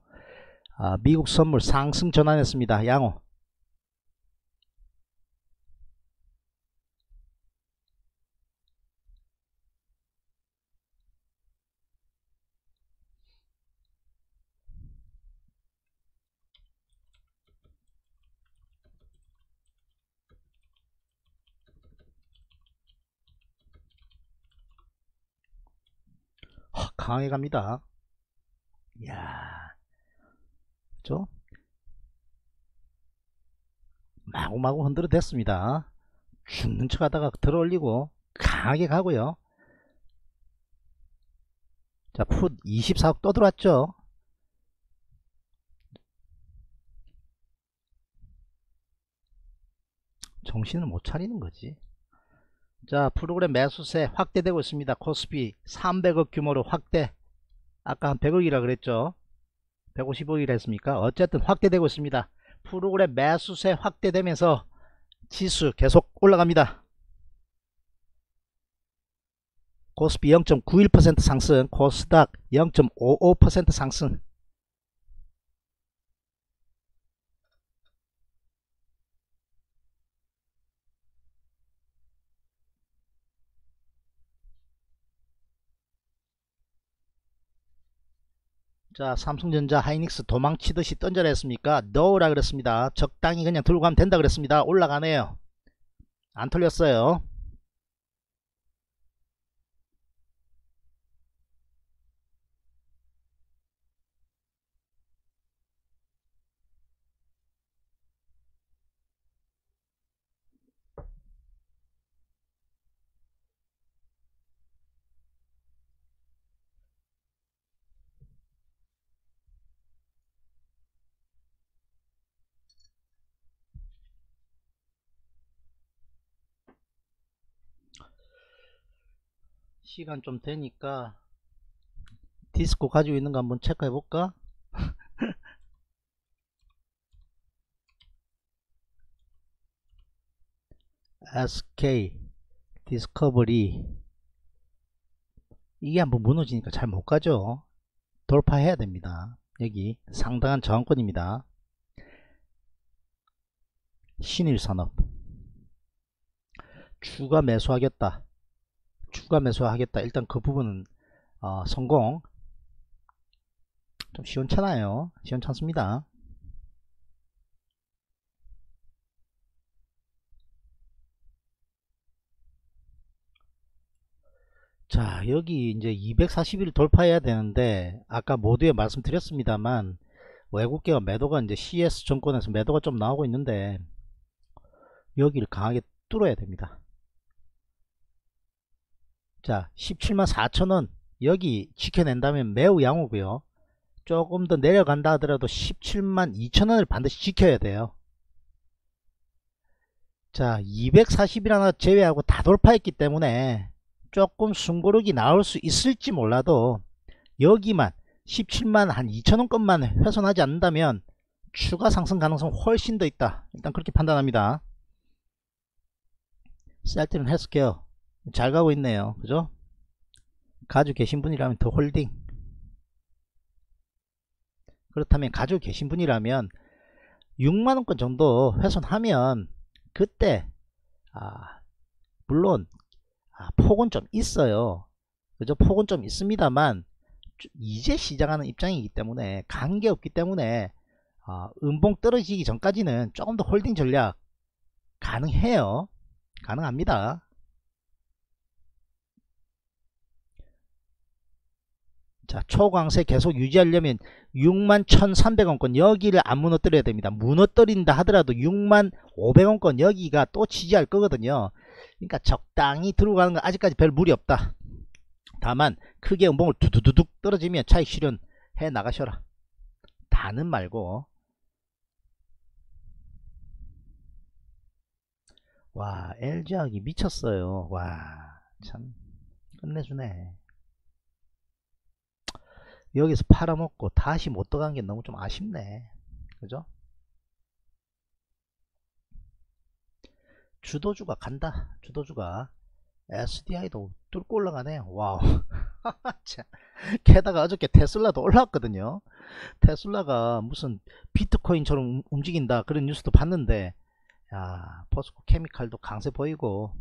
미국 선물 상승 전환했습니다. 양호. 강하게 갑니다. 이야, 그죠? 마구마구 흔들어 댔습니다. 죽는 척 하다가 들어 올리고 강하게 가고요. 자, 풋 24억 또 들어왔죠? 정신을 못 차리는 거지. 자, 프로그램 매수세 확대되고 있습니다. 코스피 300억 규모로 확대. 아까 한 100억이라 그랬죠. 150억이라 했습니까? 어쨌든 확대되고 있습니다. 프로그램 매수세 확대되면서 지수 계속 올라갑니다. 코스피 0.91% 상승, 코스닥 0.55% 상승. 자, 삼성전자 하이닉스 도망치듯이 던져라 했습니까? 넣으라 그랬습니다. 적당히 그냥 들고 가면 된다 그랬습니다. 올라가네요. 안 털렸어요. 시간 좀 되니까 디스코 가지고 있는거 한번 체크해 볼까? SK디스커버리 이게 한번 무너지니까 잘 못가죠. 돌파해야 됩니다. 여기 상당한 저항권입니다. 신일산업 추가 매수하겠다. 추가 매수하겠다. 일단 그 부분은 성공. 좀 시원찮아요. 시원찮습니다. 자, 여기 이제 240일 돌파해야 되는데 아까 모두에 말씀드렸습니다만 외국계와 매도가 이제 CS 정권에서 매도가 좀 나오고 있는데 여기를 강하게 뚫어야 됩니다. 자, 174,000원 여기 지켜낸다면 매우 양호고요. 조금 더 내려간다 하더라도 172,000원을 반드시 지켜야 돼요. 자, 240일 하나 제외하고 다 돌파했기 때문에 조금 숨고르기 나올 수 있을지 몰라도 여기만 172,000원권만 훼손하지 않는다면 추가 상승 가능성 훨씬 더 있다. 일단 그렇게 판단합니다. 셀트리온 헬스케어 잘 가고 있네요. 그죠? 가지고 계신 분이라면 더 홀딩. 그렇다면 가지고 계신 분이라면 6만원권 정도 훼손하면 그때 물론 폭은 좀 있어요. 그죠? 폭은 좀 있습니다만 이제 시작하는 입장이기 때문에 관계없기 때문에 음봉 떨어지기 전까지는 조금 더 홀딩 전략 가능해요. 가능합니다. 자, 초강세 계속 유지하려면 61,300원권 여기를 안 무너뜨려야 됩니다. 무너뜨린다 하더라도 6500원권 여기가 또 지지할 거거든요. 그러니까 적당히 들어가는 건 아직까지 별 무리 없다. 다만 크게 음봉을 두두두둑 떨어지면 차익 실현해 나가셔라. 다는 말고. 와, LG화학이 미쳤어요. 와, 참 끝내주네. 여기서 팔아먹고 다시 못 들어간 게 너무 좀 아쉽네. 그죠? 주도주가 간다. 주도주가 SDI도 뚫고 올라가네요. 와우. 게다가 어저께 테슬라도 올라왔거든요. 테슬라가 무슨 비트코인처럼 움직인다 그런 뉴스도 봤는데, 야, 포스코 케미칼도 강세 보이고,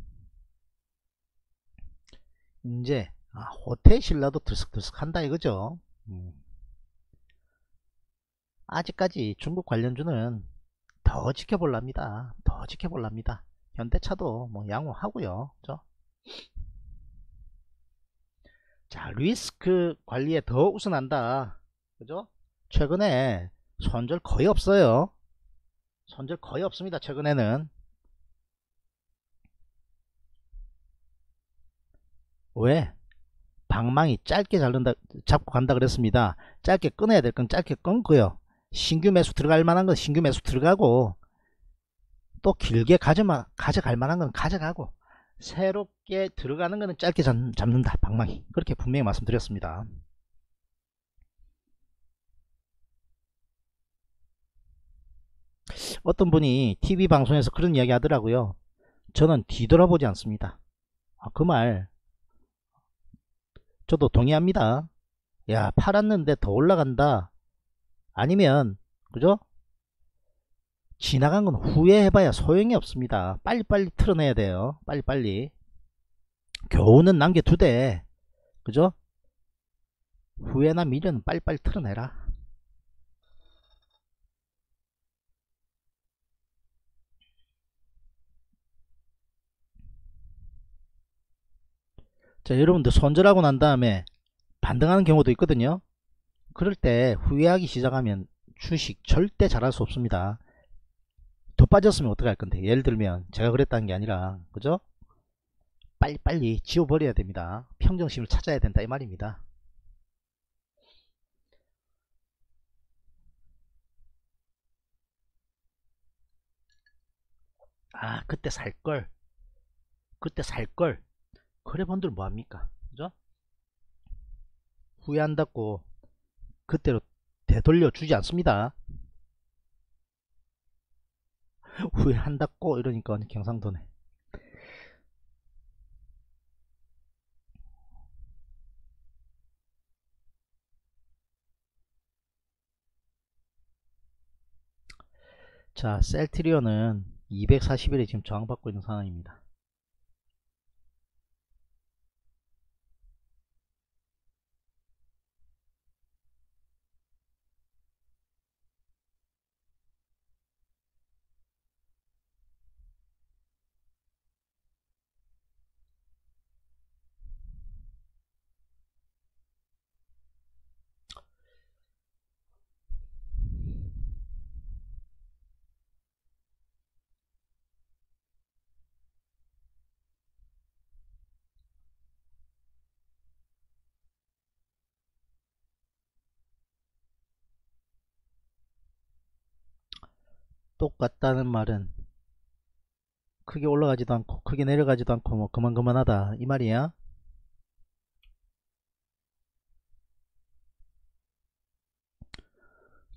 이제 호텔신라도 들썩들썩 한다 이거죠. 아직까지 중국 관련주는 더 지켜볼랍니다. 더 지켜볼랍니다. 현대차도 뭐 양호하고요. 그죠? 자, 리스크 관리에 더 우선한다. 그죠? 최근에 손절 거의 없어요. 손절 거의 없습니다. 최근에는. 왜? 방망이 짧게 잡고 간다 그랬습니다. 짧게 끊어야 될 건 짧게 끊고요. 신규 매수 들어갈 만한 건 신규 매수 들어가고, 또 길게 가져갈 만한 건 가져가고, 새롭게 들어가는 거는 짧게 잡는다. 방망이. 그렇게 분명히 말씀드렸습니다. 어떤 분이 TV 방송에서 그런 이야기 하더라고요. 저는 뒤돌아보지 않습니다. 아, 그 말 저도 동의합니다. 야, 팔았는데 더 올라간다. 아니면, 그죠? 지나간 건 후회해봐야 소용이 없습니다. 빨리빨리 틀어내야 돼요. 빨리빨리. 교훈은 남겨두되, 그죠? 후회나 미련은 빨리빨리 틀어내라. 자, 여러분들 손절하고 난 다음에 반등하는 경우도 있거든요. 그럴 때 후회하기 시작하면 주식 절대 잘할 수 없습니다. 더 빠졌으면 어떡할 건데. 예를 들면 제가 그랬다는 게 아니라, 그죠? 빨리빨리 지워버려야 됩니다. 평정심을 찾아야 된다 이 말입니다. 아, 그때 살걸. 그때 살걸. 거래번들 뭐합니까? 그죠? 후회한다고 그때로 되돌려 주지 않습니다. 후회한다고 이러니까 경상도네. 자, 셀트리온은 240일에 지금 저항받고 있는 상황입니다. 똑같다는 말은 크게 올라가지도 않고 크게 내려가지도 않고 뭐 그만하다 이 말이야.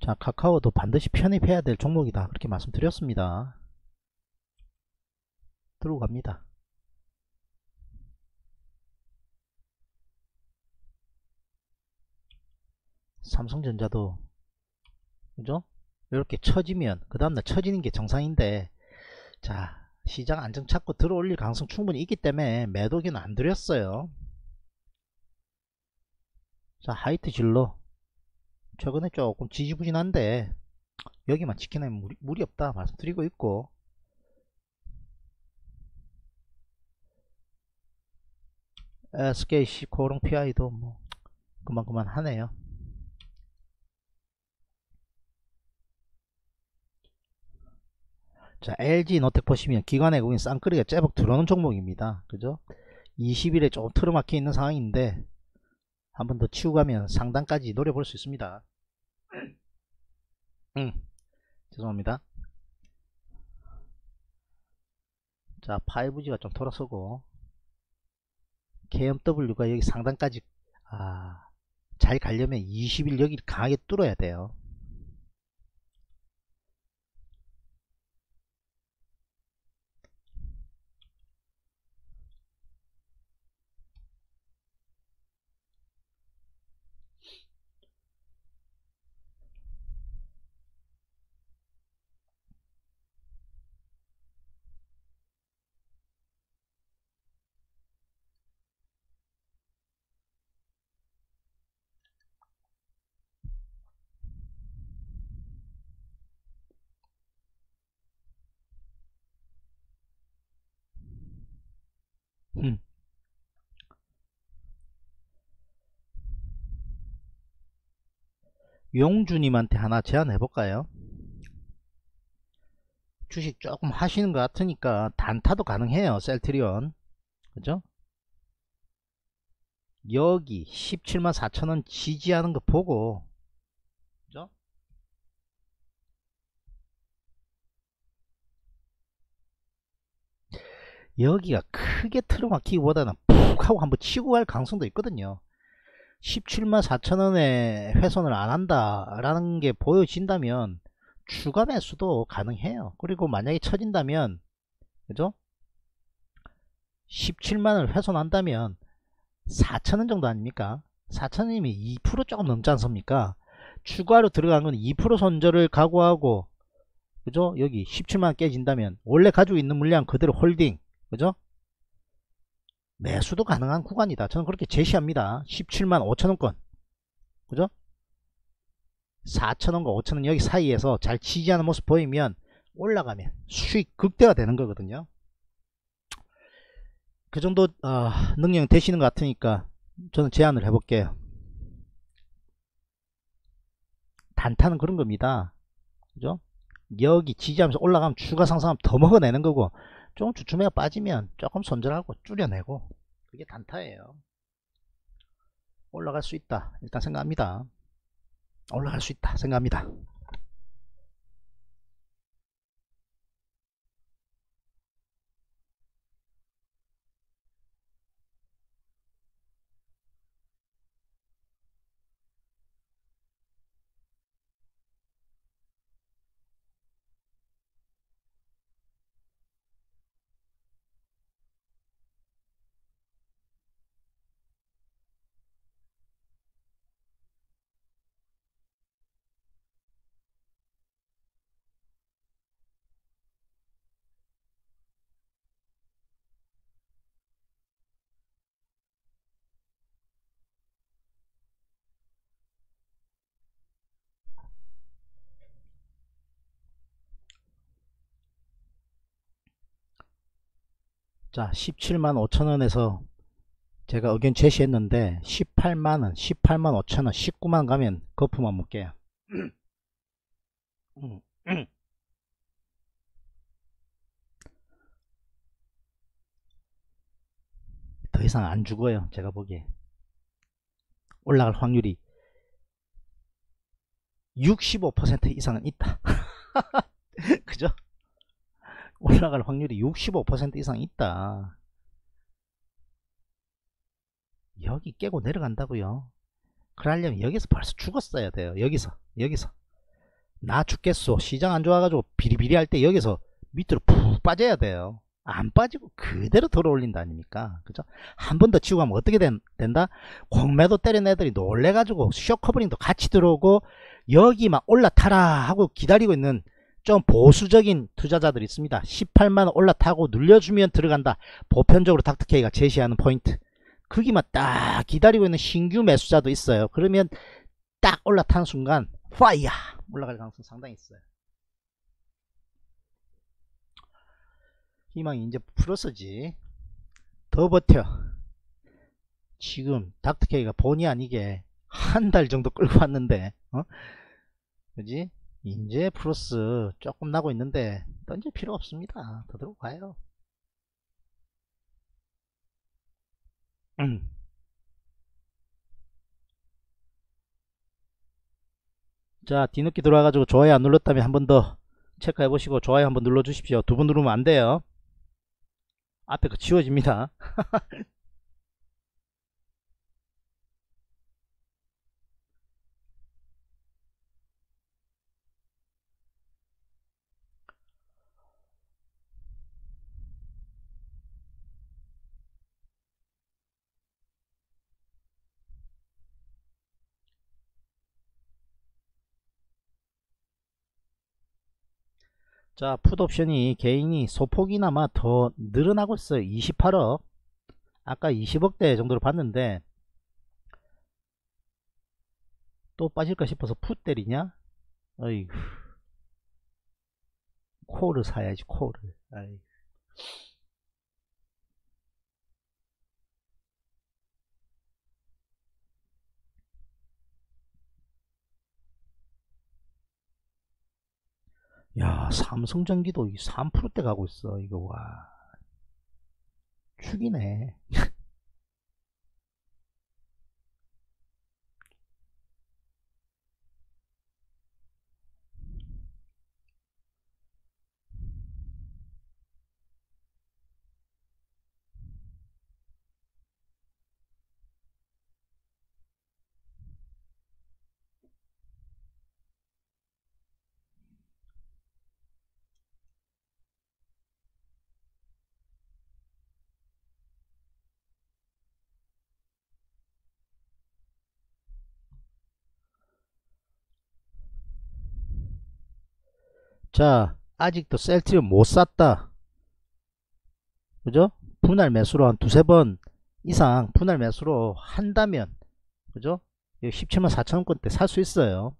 자, 카카오도 반드시 편입해야 될 종목이다 그렇게 말씀드렸습니다. 들어갑니다. 삼성전자도, 그죠? 이렇게 처지면 그 다음날 처지는 게 정상인데, 자, 시장 안정 찾고 들어올릴 가능성 충분히 있기 때문에 매도기는 안 드렸어요. 자, 하이트진로 최근에 조금 지지부진한데 여기만 지켜내면 무리 없다 말씀드리고 있고, SKC코롱PI도 뭐 그만하네요. 자, LG이노텍 보시면 기관외국인 쌍끌이가 제법 들어오는 종목입니다. 그죠? 20일에 좀 틀어막혀 있는 상황인데 한 번 더 치고 가면 상단까지 노려볼 수 있습니다. 죄송합니다. 자, 5G가 좀 돌아서고 KMW가 여기 상단까지 잘 가려면 20일 여기를 강하게 뚫어야 돼요. 용주님한테 하나 제안해볼까요? 주식 조금 하시는 것 같으니까 단타도 가능해요. 셀트리온, 그죠? 여기 174,000원 지지하는 거 보고, 그죠? 여기가 크게 틀어막히기보다는 푹 하고 한번 치고 갈 가능성도 있거든요. 174,000원에 훼손을 안 한다라는 게 보여진다면 추가 매수도 가능해요. 그리고 만약에 쳐진다면, 그죠? 17만원을 훼손한다면 4,000원 정도 아닙니까? 4,000원이면 2% 조금 넘지 않습니까? 추가로 들어간 건 2% 손절을 각오하고, 그죠? 여기 17만원 깨진다면 원래 가지고 있는 물량 그대로 홀딩, 그죠? 매수도 가능한 구간이다. 저는 그렇게 제시합니다. 175,000원권, 그죠? 4,000원과 5,000원 여기 사이에서 잘 지지하는 모습 보이면 올라가면 수익 극대화 되는 거거든요. 그 정도 능력 되시는 것 같으니까 저는 제안을 해볼게요. 단타는 그런 겁니다. 그죠? 여기 지지하면서 올라가면 추가 상승하면 더 먹어내는 거고, 조금 주춤해가 빠지면 조금 손절하고 줄여내고, 그게 단타예요. 올라갈 수 있다 일단 생각합니다. 올라갈 수 있다 생각합니다. 자, 175,000원에서 제가 의견 제시했는데 18만원, 185,000원, 19만원 가면 거품 안 먹게요. 더 이상 안 죽어요. 제가 보기에 올라갈 확률이 65% 이상은 있다. 그죠? 올라갈 확률이 65% 이상 있다. 여기 깨고 내려간다고요? 그러려면 여기서 벌써 죽었어야 돼요. 여기서 나 죽겠어, 시장 안 좋아가지고 비리비리 할 때 여기서 밑으로 푹 빠져야 돼요. 안 빠지고 그대로 돌아올린다 아닙니까? 그죠? 한 번 더 치고 가면 어떻게 된다? 공매도 때린 애들이 놀래가지고 숏커버링도 같이 들어오고, 여기만 올라타라 하고 기다리고 있는 좀 보수적인 투자자들이 있습니다. 18만원 올라타고 눌려주면 들어간다. 보편적으로 닥터케이가 제시하는 포인트, 거기만 딱 기다리고 있는 신규 매수자도 있어요. 그러면 딱 올라타는 순간 파이어 올라갈 가능성 상당히 있어요. 희망이 이제 플러스지. 더 버텨. 지금 닥터케이가 본의 아니게 한 달 정도 끌고 왔는데, 그지? 이제 플러스 조금 나고 있는데, 던질 필요 없습니다. 더 들어가요. 자, 뒤늦게 들어와가지고 좋아요 안 눌렀다면 한 번 더 체크해보시고, 좋아요 한번 눌러주십시오. 두 번 누르면 안 돼요. 앞에 거 지워집니다. 자, 풋옵션이 개인이 소폭이나마 더 늘어나고 있어요. 28억, 아까 20억대 정도로 봤는데 또 빠질까 싶어서 풋 때리냐? 어이구, 콜을 사야지, 콜을. 아이고. 야, 삼성전기도 3%대 가고 있어. 이거 와, 축이네. 자, 아직도 셀트리온 못 샀다, 그죠? 분할 매수로 한 두세 번 이상 분할 매수로 한다면, 그죠? 17만 4천원권대 살 수 있어요.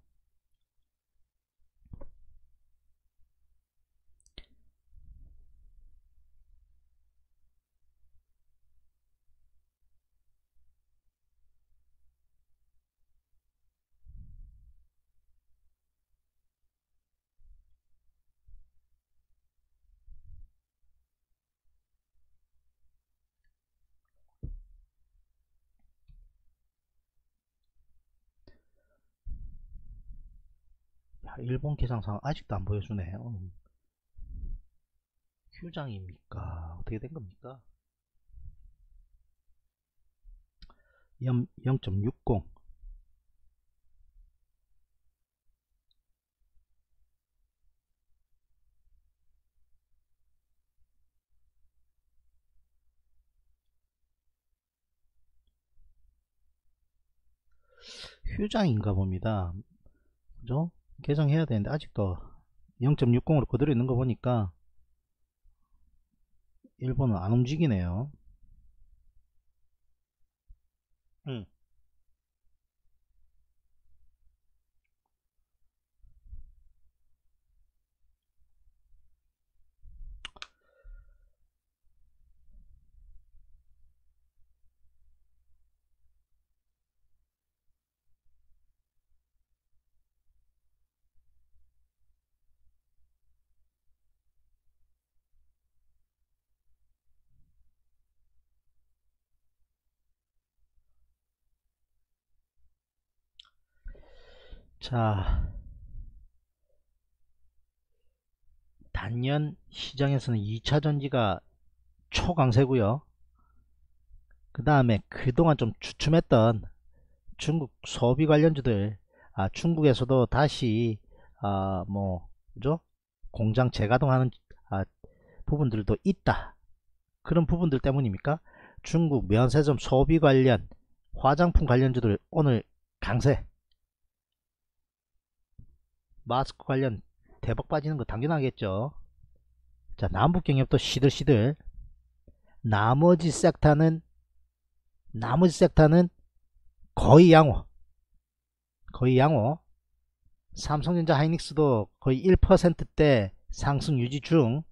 일본 개장상 아직도 안 보여주네요. 휴장입니까? 어떻게 된 겁니까? 0.60. 휴장인가 봅니다. 그죠? 개정해야 되는데 아직도 0.60으로 그대로 있는 거 보니까 일본은 안 움직이네요. 자, 단연 시장에서는 2차전지가 초강세고요. 그 다음에 그동안 좀 주춤했던 중국 소비 관련주들, 중국에서도 다시 그죠? 공장 재가동하는 부분들도 있다. 그런 부분들 때문입니까? 중국 면세점 소비 관련, 화장품 관련주들 오늘 강세. 마스크 관련 대박 빠지는 거 당연하겠죠. 자, 남북경협도 시들시들. 나머지 섹터는 거의 양호. 거의 양호. 삼성전자, 하이닉스도 거의 1%대 상승 유지 중.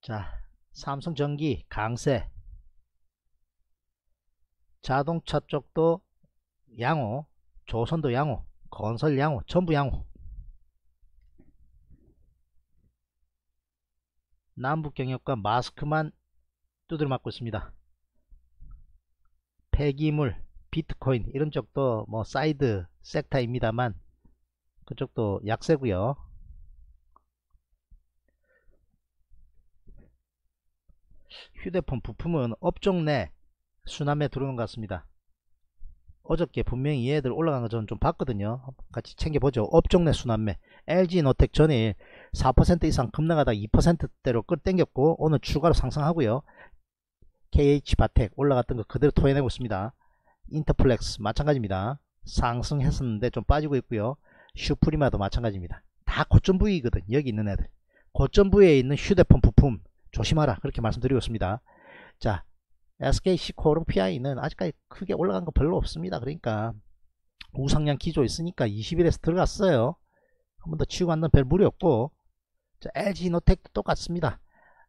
자, 삼성전기 강세. 자동차 쪽도 양호, 조선도 양호, 건설 양호, 전부 양호. 남북경협과 마스크만 두드려 맞고 있습니다. 폐기물, 비트코인 이런 쪽도 뭐 사이드 섹터입니다만 그쪽도 약세고요. 휴대폰 부품은 업종 내 순환에 들어오는 것 같습니다. 어저께 분명히 얘들 올라간 거 저는 좀 봤거든요. 같이 챙겨보죠. 업종 내 순환매. LG이노텍 전일 4% 이상 급락하다 2%대로 끌당겼고 오늘 추가로 상승하고요. KH바텍 올라갔던 거 그대로 토해내고 있습니다. 인터플렉스 마찬가지입니다. 상승했었는데 좀 빠지고 있고요. 슈프리마도 마찬가지입니다. 다 고점 부위거든. 여기 있는 애들. 고점 부위에 있는 휴대폰 부품 조심하라. 그렇게 말씀드리고 있습니다. 자, SKC코롱PI는 아직까지 크게 올라간 거 별로 없습니다. 그러니까 우상향 기조 있으니까 20일에서 들어갔어요. 한 번 더 치고 갔는 별 무리 없고, 자, LG이노텍도 똑같습니다.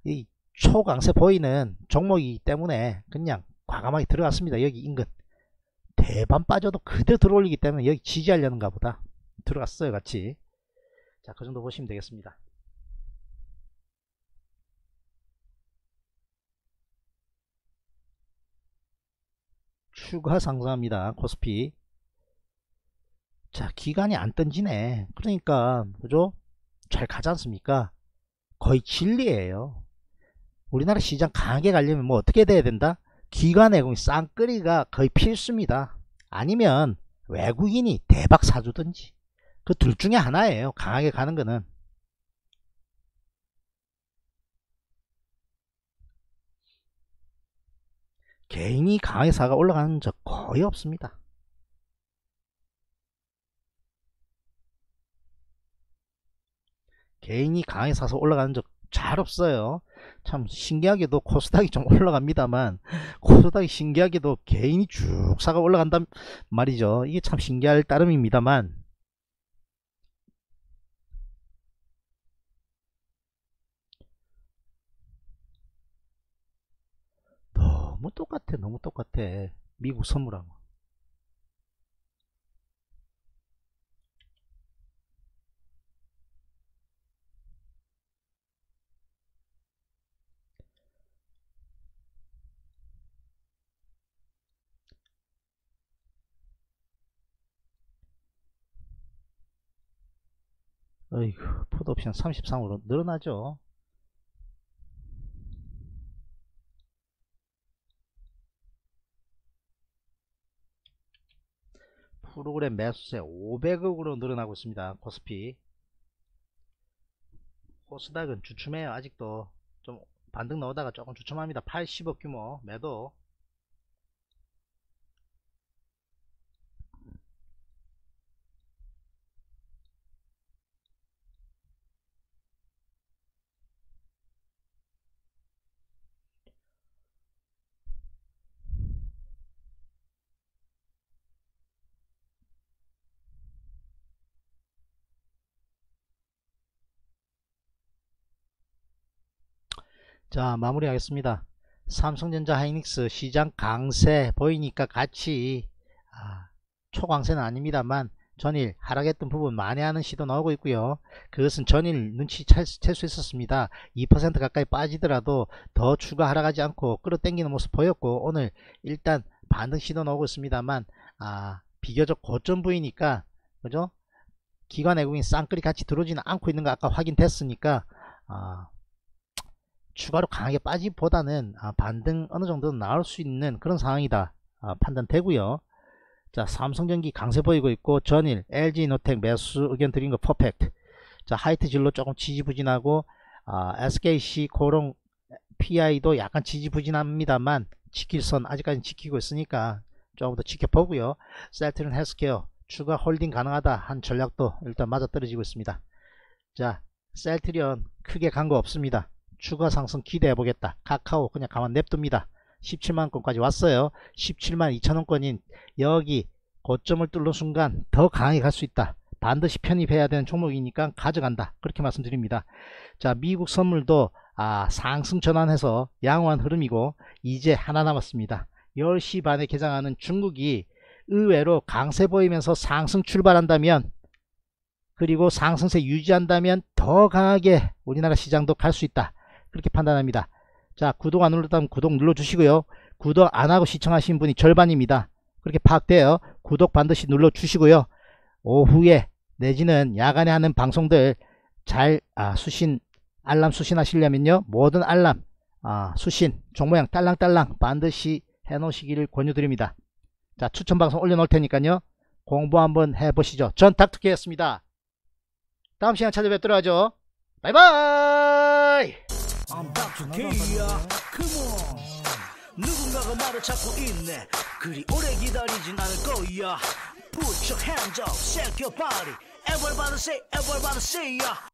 이 초강세 보이는 종목이기 때문에 그냥 과감하게 들어갔습니다. 여기 인근 대반 빠져도 그대로 들어올리기 때문에 여기 지지하려는가 보다 들어갔어요. 같이. 자, 그 정도 보시면 되겠습니다. 추가 상승합니다. 코스피. 자, 기간이 안 던지네. 그러니까 그죠? 잘 가지 않습니까? 거의 진리예요. 우리나라 시장 강하게 가려면 뭐 어떻게 돼야 된다? 기관 외국인 쌍끌이가 거의 필수입니다. 아니면 외국인이 대박 사주든지 그 둘 중에 하나예요. 강하게 가는 거는. 개인이 강하게 사가 올라가는 적 거의 없습니다. 개인이 강하게 사서 올라가는 적 잘 없어요. 참 신기하게도 코스닥이 좀 올라갑니다만 코스닥이 신기하게도 개인이 쭉 사가 올라간단 말이죠. 이게 참 신기할 따름입니다만 너무 똑같아. 너무 똑같아. 미국 선물하고. 어이구, 풋옵션 33으로 늘어나죠. 프로그램 매수세 500억으로 늘어나고 있습니다. 코스피. 코스닥은 주춤해요. 아직도 좀 반등 나오다가 조금 주춤합니다. 80억 규모 매도. 자, 마무리하겠습니다. 삼성전자 하이닉스 시장 강세 보이니까 같이 초강세는 아닙니다만 전일 하락했던 부분 만회하는 시도 나오고 있고요. 그것은 전일 눈치 챌수 있었습니다. 2% 가까이 빠지더라도 더 추가 하락하지 않고 끌어당기는 모습 보였고 오늘 일단 반등 시도 나오고 있습니다만 비교적 고점 부위니까 그죠? 기관 외국인 쌍끌이 같이 들어오지는 않고 있는 거 아까 확인됐으니까 추가로 강하게 빠지보다는 반등 어느정도는 나올 수 있는 그런 상황이다 판단되고요. 자, 삼성전기 강세 보이고 있고 전일 LG이노텍 매수 의견 드린거 퍼펙트. 자, 하이트진로 조금 지지부진하고 SKC코롱PI도 약간 지지부진합니다만 지킬선 아직까지 지키고 있으니까 조금 더 지켜보고요. 셀트리온 헬스케어 추가 홀딩 가능하다 한 전략도 일단 맞아떨어지고 있습니다. 자, 셀트리온 크게 간거 없습니다. 추가 상승 기대해보겠다. 카카오 그냥 가만 냅둡니다. 17만원권까지 왔어요. 17만 2천원권인 여기 고점을 뚫는 순간 더 강하게 갈 수 있다. 반드시 편입해야 되는 종목이니까 가져간다. 그렇게 말씀드립니다. 자, 미국 선물도 상승 전환해서 양호한 흐름이고 이제 하나 남았습니다. 10시 반에 개장하는 중국이 의외로 강세 보이면서 상승 출발한다면, 그리고 상승세 유지한다면 더 강하게 우리나라 시장도 갈 수 있다, 그렇게 판단합니다. 자, 구독 안 눌렀다면 구독 눌러주시고요. 구독 안하고 시청하신 분이 절반입니다. 그렇게 파악돼요. 구독 반드시 눌러주시고요. 오후에 내지는 야간에 하는 방송들 잘 수신, 알람 수신 하시려면요, 모든 알람 수신 종모양 딸랑딸랑 반드시 해놓으시기를 권유드립니다. 자, 추천방송 올려놓을 테니까요, 공부 한번 해보시죠. 전 닥터케이였습니다. 다음 시간 찾아뵙도록 하죠. 바이바이. I'm 닥터케이야. Come on. 누군가가 말을 찾고 있네. 그리 오래 기다리진 않을 거야. Put your hands up, shake your body. Everybody say, everybody say.